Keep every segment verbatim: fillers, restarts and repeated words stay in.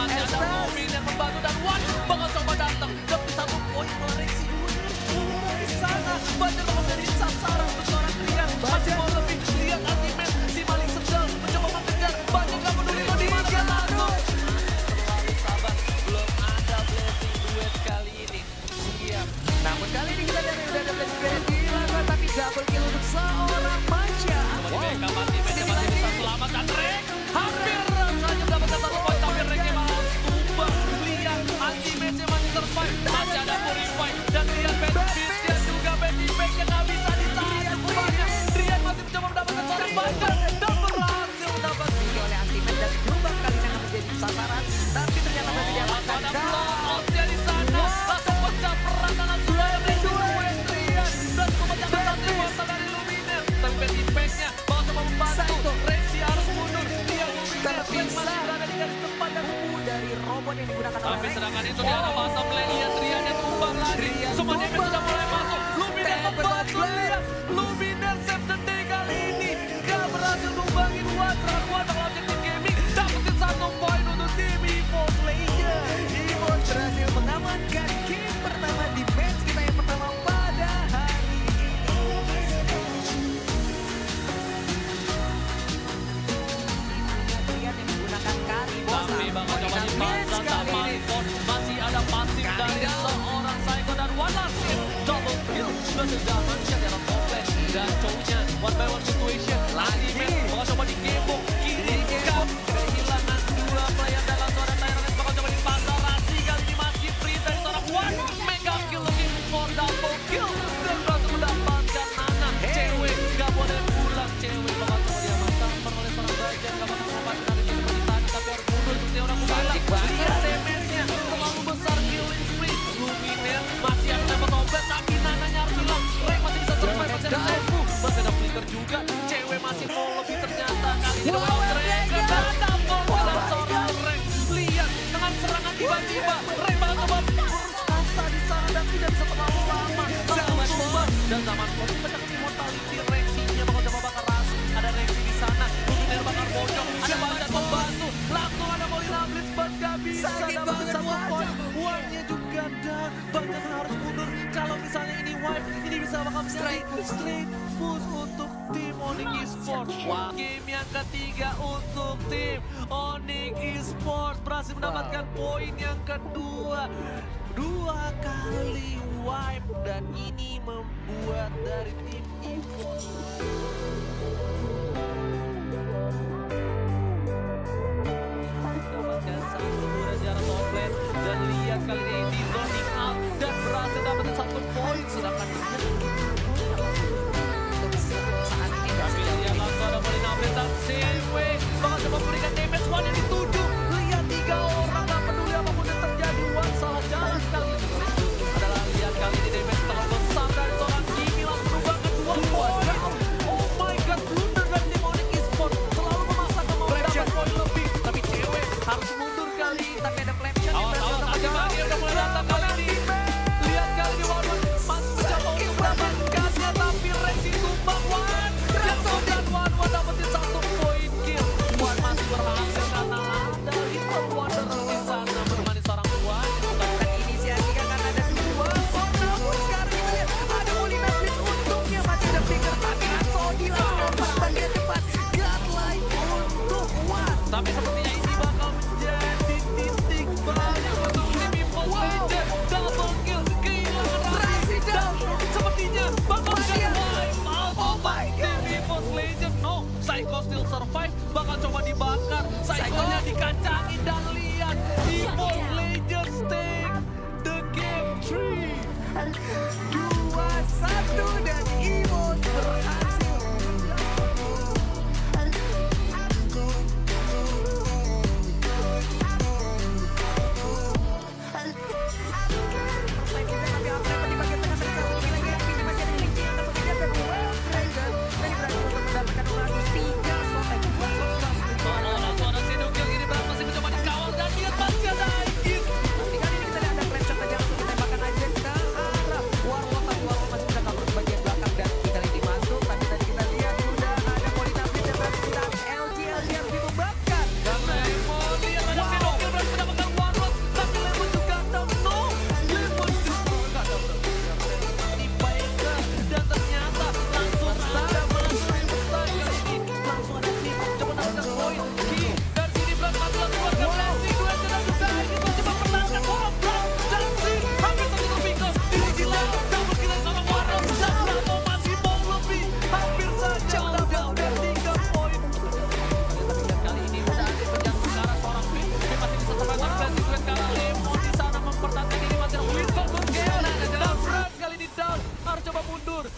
Blazing Duel,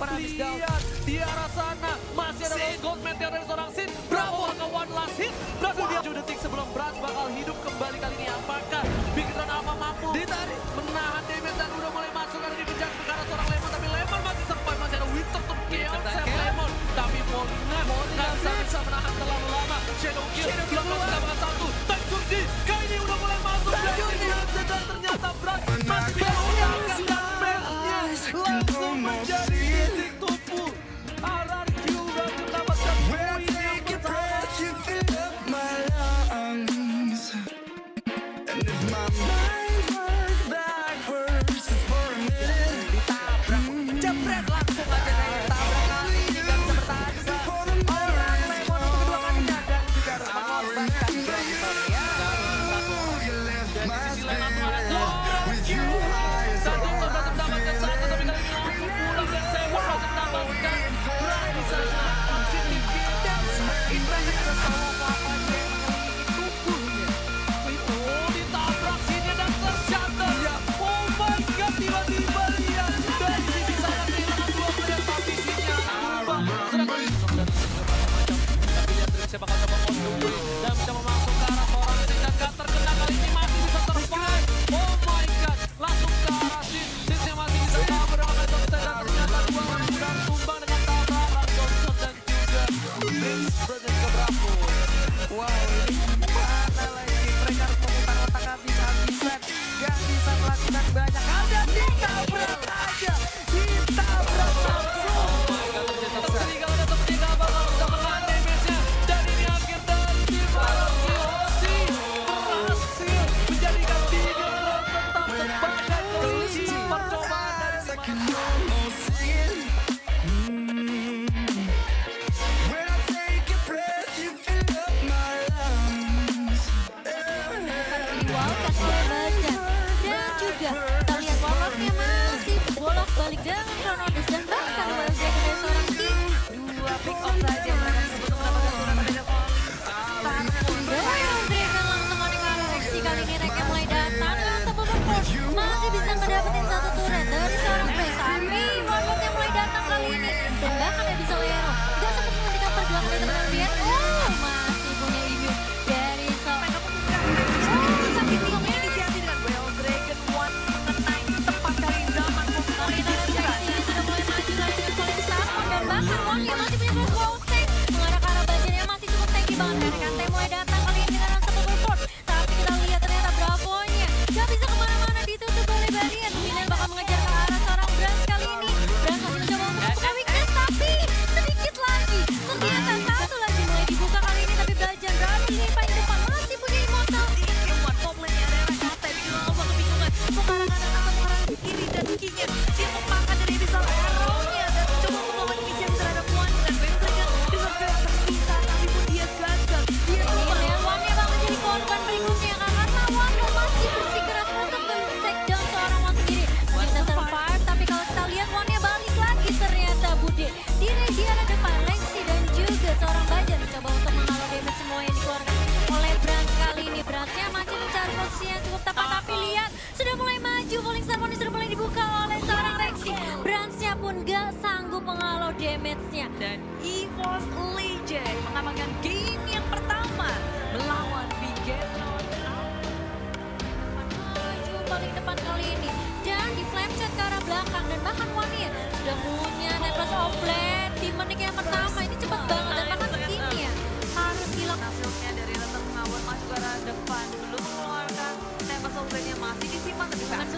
Uranus down. Lihat di arah sana, masih ada Rose Gold, Meteor dari seorang Sin. Bravo, hanya one last hit. Berhasil dia tujuh detik sebelum Brass bakal hidup kembali kali ini. Apakah Bigetron apa mampu? Ditarik, menahan damage dan udah mulai masuk karena dikejar ke arah seorang Lemon. Tapi Lemon masih sempat, masih ada Winter to Chaos, save Lemon. Tapi Molingan nggak bisa bisa menahan terlalu lama. Shadow Kill, belum bisa bakal satu. Tanjung Di, kali ini udah mulai masuk. Tanjung Di, dan ternyata Brass masih bisa menggunakan damage-nya. Langsung menjadi dan Evos Legend mengamankan game yang pertama melawan Bigetron. Maju paling depan kali ini dan di flash shot ke arah belakang dan bahkan Wani sudah punya necklace of blade di menit yang pertama ini cepat banget dan bahkan begini ya harus hilang. Sebelumnya dari latar pengawal maju ke arah depan belum mengeluarkan necklace of blade-nya masih disimpan di flash.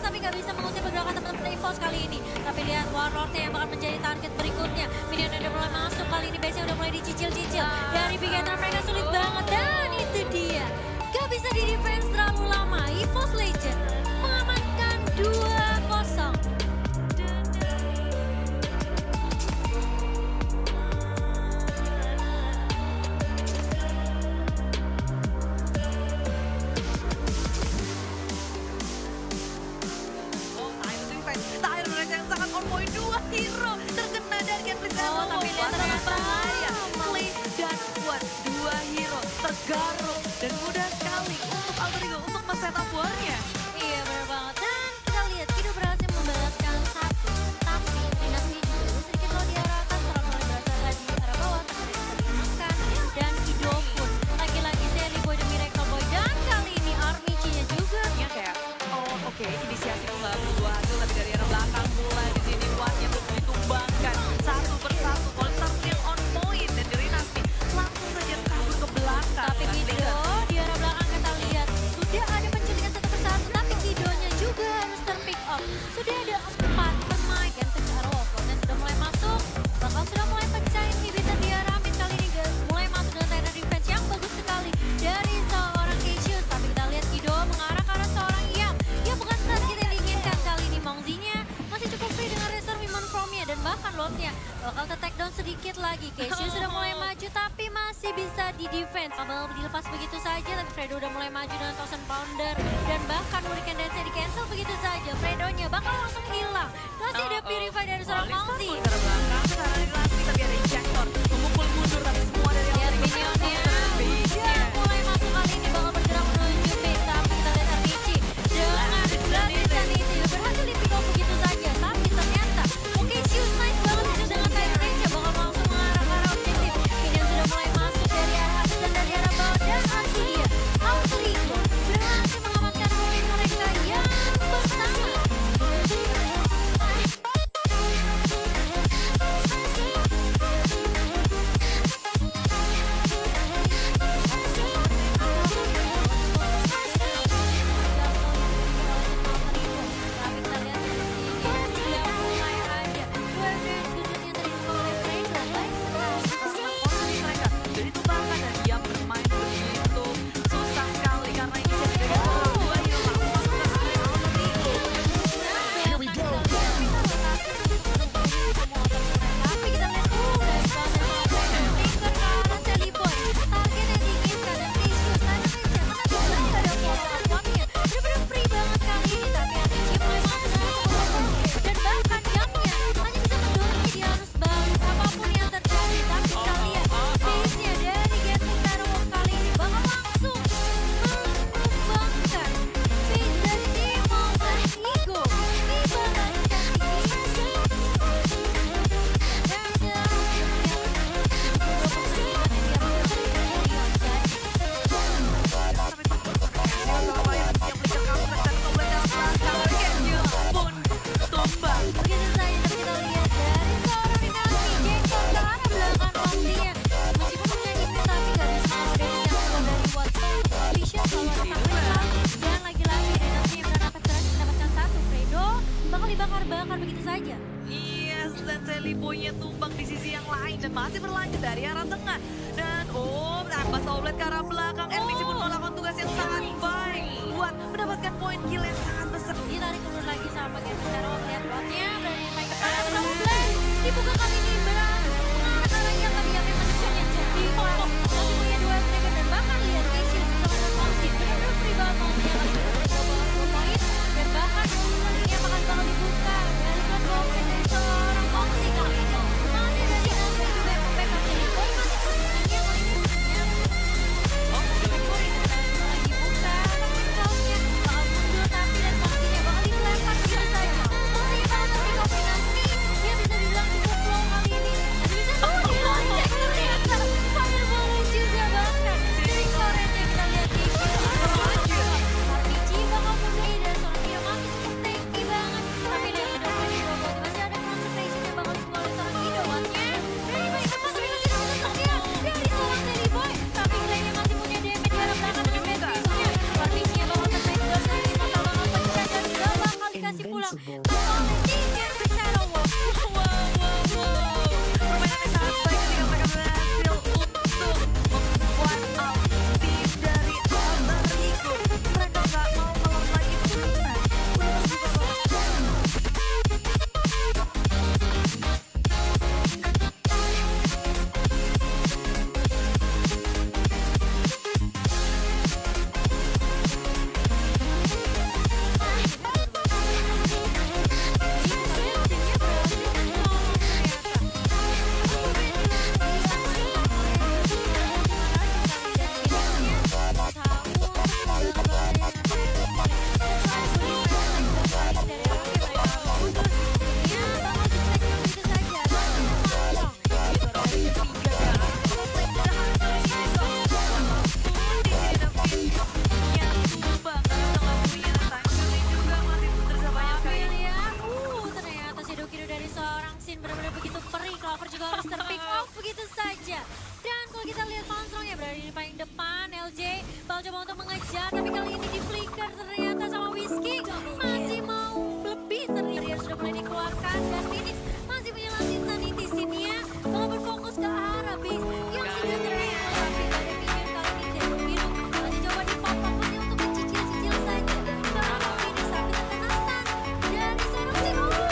Tapi nggak bisa mengutip pergerakan teman-teman Evos Evos kali ini. Tapi lihat Warlord yang bakal menjadi target berikutnya. Minion udah mulai masuk kali ini, base udah mulai dicicil-cicil. Dari Bigetron mereka sulit banget dan itu dia. Gak bisa di defense terlalu lama. Evos Legend mengamankan dua kosong. Terima kasih. depan L J. Bang coba untuk mengejar, tapi kali ini di flicker ternyata sama Whiskey. Masih mau lebih terlihat sudah mulai dikeluarkan dan Phoenix masih menyelam Insanity sini ya. Kalau berfokus ke arah base yang sudah terlihat. Tapi dari pinggir kali ini Jago Biru masih coba dipotong putih untuk mencicil-cicil saja. Kalau Phoenix sampai terkena stun dari solusi dulu.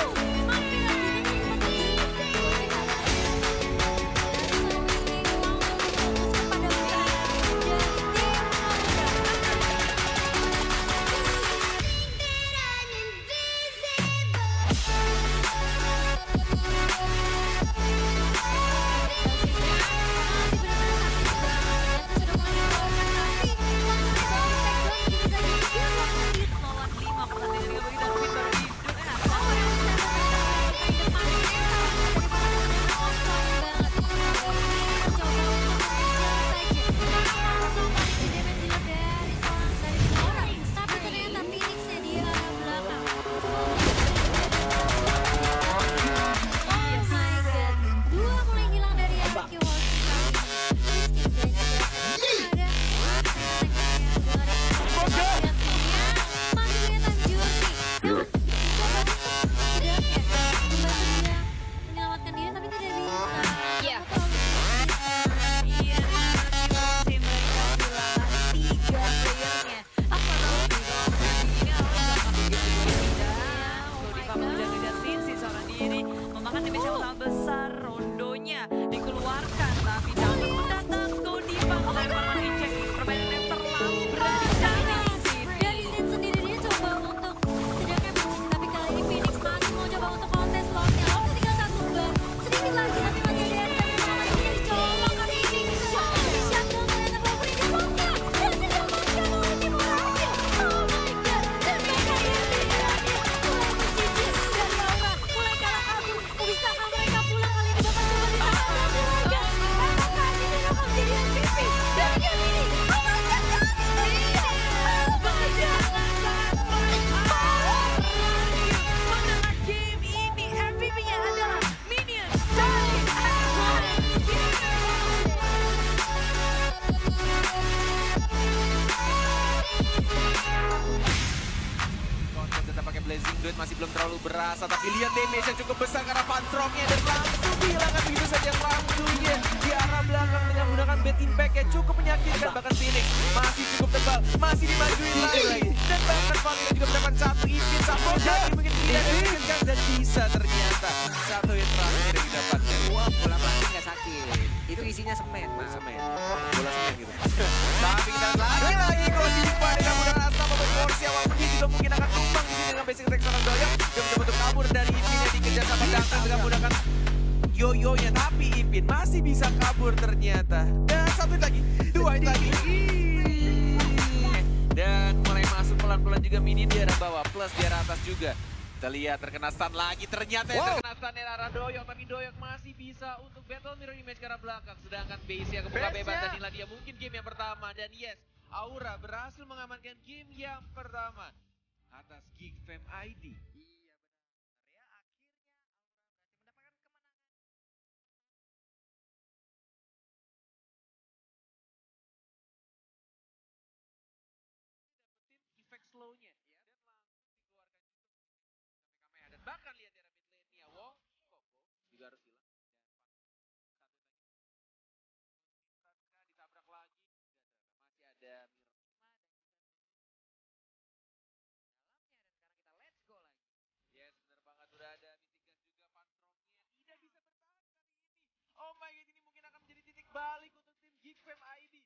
Tapi lihat damage yang cukup besar karena Pantropnya dan langsung dihilangkan begitu saja rambunya di arah belakang dengan menggunakan bad impact yang cukup menyakitkan. Bahkan Phoenix masih cukup tebal, masih dimajuin lagi. Dan bahkan Valkyrie juga mendapatkan satu hit, satu lagi mungkin tidak dihasilkan dan bisa ternyata satu hit terakhir yang didapatkan. Wah, bola plastik nggak sakit, itu isinya semen, mas. Semen, bola semen gitu. Tapi kita lagi lagi kalau diimpa dengan menggunakan asap atau porsi awal ini juga mungkin akan tumbang di sini dengan basic reksonan doyong. Dari Ipinnya dikejar sama Darkness dengan menggunakan yoyonya, tapi Ipin masih bisa kabur ternyata. Dan satu lagi, dua lagi. Dan mulai masuk pelan-pelan juga mini di arah bawah, plus di arah atas juga. Kita lihat terkena stun lagi, ternyata wow. Terkena stun di arah Doyong, tapi Doyong masih bisa untuk battle mirror image ke arah belakang. Sedangkan Base-nya kebuka bebas dan inilah dia mungkin game yang pertama. Dan yes, Aura berhasil mengamankan game yang pertama atas GeekFam I D. Slownya ya, dan langsung dikeluarkan kamera dan bahkan lihat di rabbit lane-nya Wong Koko juga harus hilang dan satu ditabrak lagi masih ada mirror dalamnya dan sekarang kita let's go lagi. Yes, benar banget udah ada mitigas juga Pantropnya tidak bisa bertahan kali ini. Oh my god, ini mungkin akan menjadi titik balik untuk tim GeekFam I D.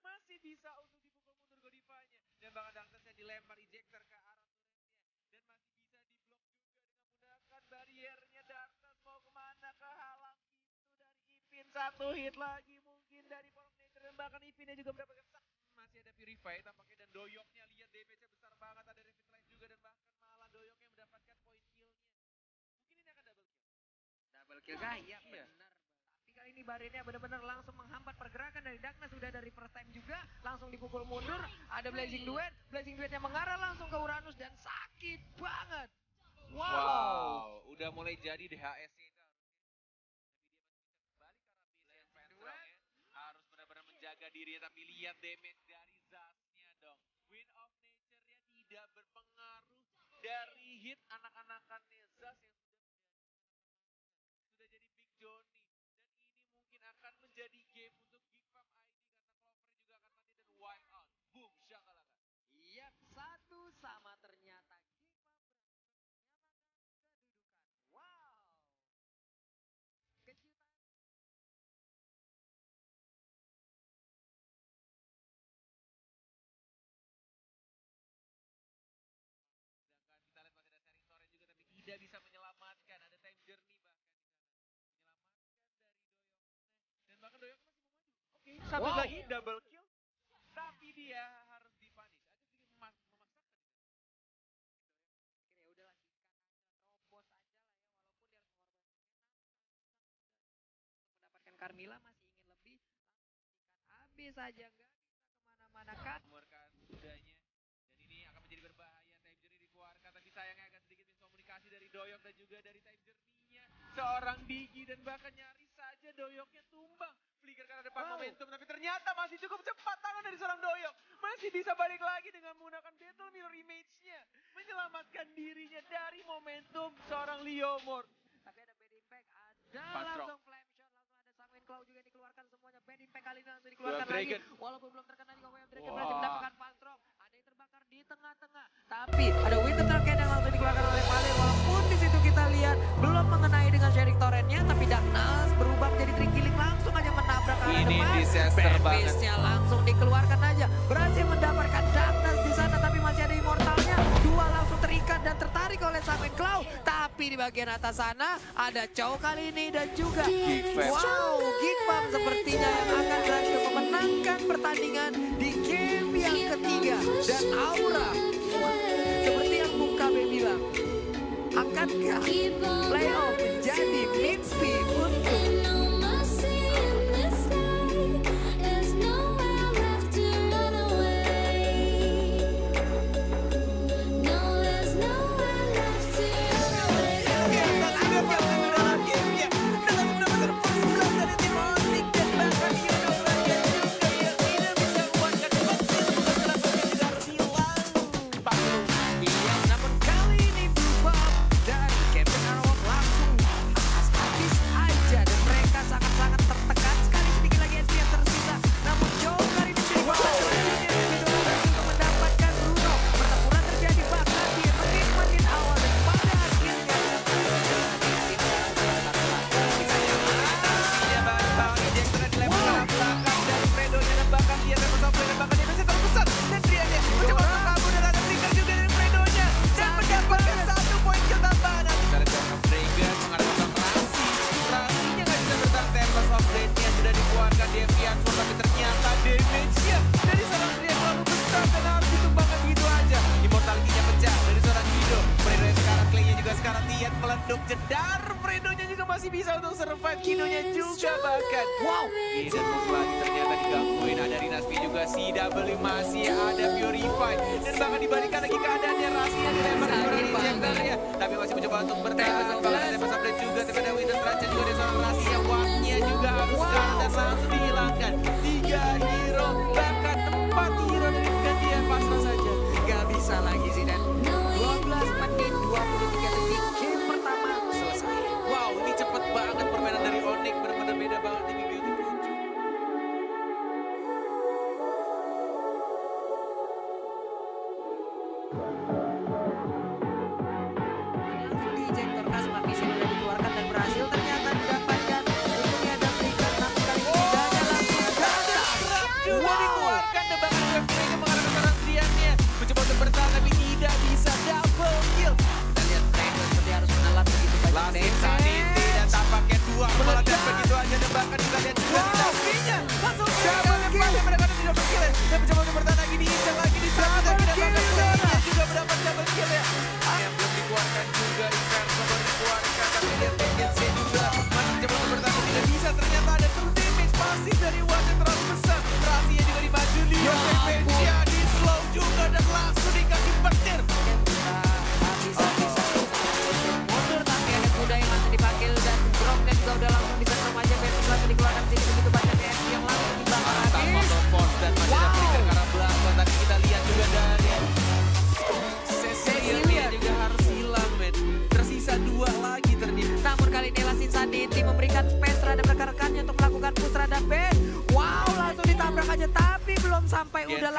Masih bisa untuk dipukul mundur Godify-nya dan bahkan Darkness-nya dilempar ejector ke arah turretnya dan masih bisa diblok juga dengan menggunakan bariernya. Darkness mau kemana, kehalang itu dari Ipin, satu hit lagi mungkin dari Wind of Nature dan bahkan Ipinnya juga mendapatkan masih ada Purify tampaknya dan Doyoknya lihat damage-nya besar banget, ada Rapid Light juga dan bahkan malah Doyoknya mendapatkan point kill-nya. Mungkin ini akan double kill. Double kill kah? Iya benar. Tapi kali ini ini Barinnya benar-benar langsung menghambat pergerakan dari Darkness. Sudah dari first time juga, langsung dipukul mundur. Ada Blazing Duel, Blazing Duelnya mengarah langsung ke Uranus dan sakit banget. Wow, wow. Udah mulai jadi D H S itu. Kembali karena Blazing Duel harus benar-benar menjaga dirinya, tapi lihat damage dari Zasnya dong. Wind of nature-nya tidak berpengaruh dari hit anak-anakannya Zas yang sudah jadi Big Johnny. Akan menjadi game untuk Big Fam I D karena Clover juga akan mati dan wipe out. Boom, syakalakan. Iya, satu sama ternyata Big Fam menyamakan kedudukan. Wow. Kejutan. Sedangkan kita lihat masih ada Sherry Torrent juga tapi tidak bisa menyelamatkan. Ada time journey bahkan. Bahkan Doyok masih mau maju. Oke, okay. Satu wow. Lagi double kill. Tapi dia harus dipanis. Agak sedikit memaksakan. Ya udah lagi robot aja lah ya, walaupun dia harus mengorbankan mendapatkan Carmilla, masih ingin lebih. Habis aja enggak bisa kemana mana kan. Keluarkan kudanya. Dan ini akan menjadi berbahaya. Time Journey dikeluarkan, tapi sayangnya agak sedikit miskomunikasi dari Doyok dan juga dari Time Journey-nya. Seorang Digi dan bahkan nyari saja Doyoknya tumbang. Flicker karena depan wow. Momentum, tapi ternyata masih cukup cepat tangan dari seorang Doyok. Masih bisa balik lagi dengan menggunakan Battle Mirror Image-nya. Menyelamatkan dirinya dari momentum seorang Leomord. Tapi ada bad impact, ada Fast langsung rock. Flame shot, langsung ada Sunwind Claw juga dikeluarkan semuanya. Bad impact kali ini langsung dikeluarkan World lagi. Dragon. Walaupun belum terkena juga World Dragon, wow. Berhasil mendapatkan Fast rock. Ada yang terbakar di tengah-tengah, tapi ada Winter Dragon yang langsung dikeluarkan oleh Valir. Walaupun di situ kita lihat belum mengenai dengan Sherry Torrent-nya, tapi Darkness berubah menjadi Trick Killing, langsung aja menabrak arah depan. Ini disaster banget. Base-nya langsung dikeluarkan aja, berhasil mendapatkan Darkness di sana, tapi masih ada Immortalnya. Dua langsung terikat dan tertarik oleh Sunwind Claw, tapi di bagian atas sana ada Chow kali ini dan juga Geekfam. Wow, Geekfam sepertinya yang akan berhasil memenangkan pertandingan di game yang ketiga. Dan Aura, seperti yang Bung Kabe bilang, akankah playoff menjadi mimpi untuk bisa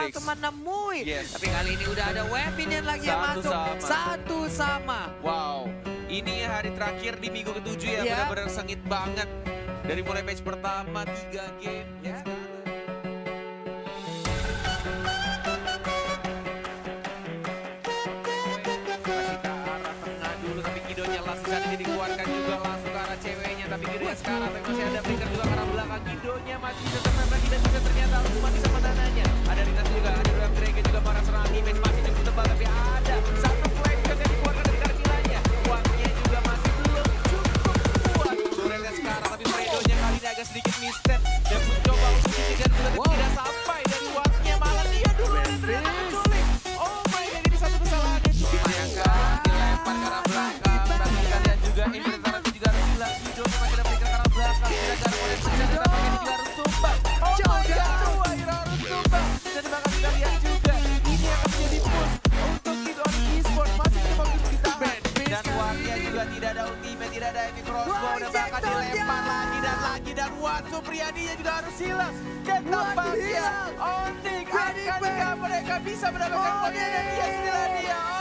teman enam mui. Yes. Tapi kali ini udah ada weapon yang lagi Satu yang masuk. Sama. Satu sama. Wow. Ini hari terakhir di minggu ketujuh ya. Yeah. Benar-benar sengit banget. Dari mulai match pertama, tiga game. Yeah. Masih ke arah tengah dulu. Tapi kidonya langsung saja dikeluarkan juga. Langsung ke arah ceweknya. Tapi kidonya sekarang masih ada flicker juga ke arah belakang. Kidonya masih bisa terkena. Tidak bisa ternyata. Cuma bisa menananya. Ada Rinas juga. Ada Ram Dragon juga. Para serang image masih cukup tebal. Tapi ada satu flag yang dikeluarkan dari kartilanya. Uangnya juga masih belum cukup kuat. Durelnya sekarang. Tapi Fredonya kali ini agak sedikit mistet. Dan mencoba untuk ditiga dulu. Tidak sampai. Dan uangnya malah dia dulu. Dan ternyata menculik. Oh my god. Ini satu kesalahan. Mayangka dilempar ke arah belakang. Dan kalian juga inventaran juga harus hilang. Hidup masih ada flicker ke arah belakang. Tidak ada oleh sisa. Tetapi ini juga harus tumbang. Oh my god. Tidak ada ultimate, tidak ada heavy crossbow, dan bahkan dilempar lagi dan lagi. Dan Wan Supriyadinya juga harus hilang. Ketapaknya Onik, adik-adiknya mereka bisa mendapatkan bagian dia, setelah dia.